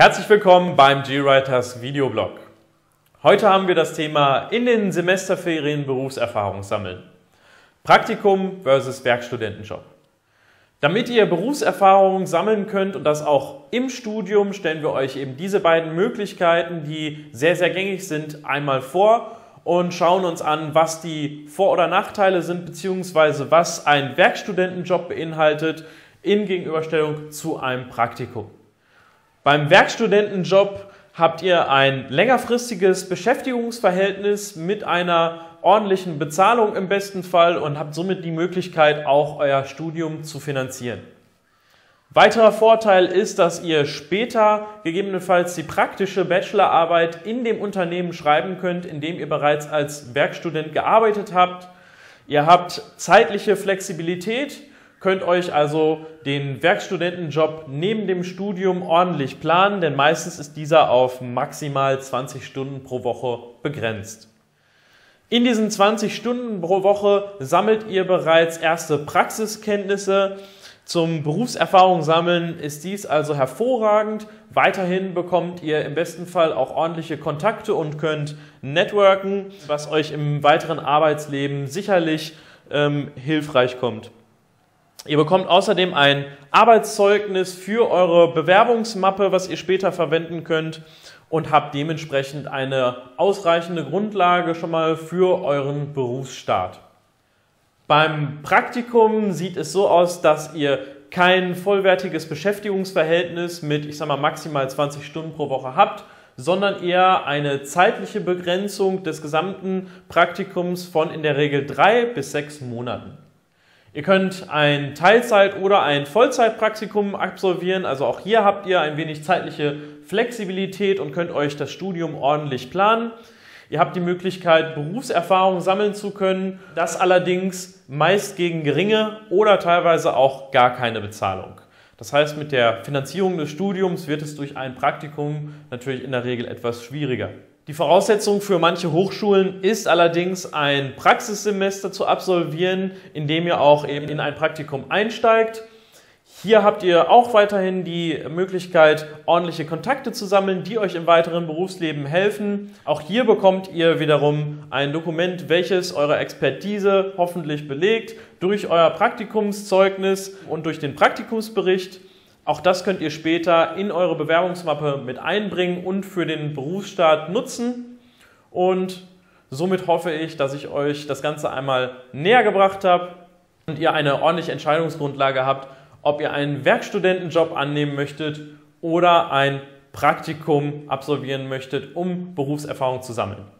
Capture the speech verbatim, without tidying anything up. Herzlich willkommen beim G-Writers Videoblog. Heute haben wir das Thema in den Semesterferien Berufserfahrung sammeln. Praktikum versus Werkstudentenjob. Damit ihr Berufserfahrung sammeln könnt und das auch im Studium, stellen wir euch eben diese beiden Möglichkeiten, die sehr, sehr gängig sind, einmal vor und schauen uns an, was die Vor- oder Nachteile sind, beziehungsweise was ein Werkstudentenjob beinhaltet in Gegenüberstellung zu einem Praktikum. Beim Werkstudentenjob habt ihr ein längerfristiges Beschäftigungsverhältnis mit einer ordentlichen Bezahlung im besten Fall und habt somit die Möglichkeit, auch euer Studium zu finanzieren. Weiterer Vorteil ist, dass ihr später gegebenenfalls die praktische Bachelorarbeit in dem Unternehmen schreiben könnt, in dem ihr bereits als Werkstudent gearbeitet habt. Ihr habt zeitliche Flexibilität, könnt euch also den Werkstudentenjob neben dem Studium ordentlich planen, denn meistens ist dieser auf maximal zwanzig Stunden pro Woche begrenzt. In diesen zwanzig Stunden pro Woche sammelt ihr bereits erste Praxiskenntnisse. Zum Berufserfahrung sammeln ist dies also hervorragend. Weiterhin bekommt ihr im besten Fall auch ordentliche Kontakte und könnt networken, was euch im weiteren Arbeitsleben sicherlich ähm, hilfreich kommt. Ihr bekommt außerdem ein Arbeitszeugnis für eure Bewerbungsmappe, was ihr später verwenden könnt, und habt dementsprechend eine ausreichende Grundlage schon mal für euren Berufsstart. Beim Praktikum sieht es so aus, dass ihr kein vollwertiges Beschäftigungsverhältnis mit, ich sag mal, maximal zwanzig Stunden pro Woche habt, sondern eher eine zeitliche Begrenzung des gesamten Praktikums von in der Regel drei bis sechs Monaten. Ihr könnt ein Teilzeit- oder ein Vollzeitpraktikum absolvieren, also auch hier habt ihr ein wenig zeitliche Flexibilität und könnt euch das Studium ordentlich planen. Ihr habt die Möglichkeit, Berufserfahrung sammeln zu können, das allerdings meist gegen geringe oder teilweise auch gar keine Bezahlung. Das heißt, mit der Finanzierung des Studiums wird es durch ein Praktikum natürlich in der Regel etwas schwieriger. Die Voraussetzung für manche Hochschulen ist allerdings, ein Praxissemester zu absolvieren, in dem ihr auch eben in ein Praktikum einsteigt. Hier habt ihr auch weiterhin die Möglichkeit, ordentliche Kontakte zu sammeln, die euch im weiteren Berufsleben helfen. Auch hier bekommt ihr wiederum ein Dokument, welches eure Expertise hoffentlich belegt, durch euer Praktikumszeugnis und durch den Praktikumsbericht. Auch das könnt ihr später in eure Bewerbungsmappe mit einbringen und für den Berufsstart nutzen. Und somit hoffe ich, dass ich euch das Ganze einmal näher gebracht habe und ihr eine ordentliche Entscheidungsgrundlage habt, ob ihr einen Werkstudentenjob annehmen möchtet oder ein Praktikum absolvieren möchtet, um Berufserfahrung zu sammeln.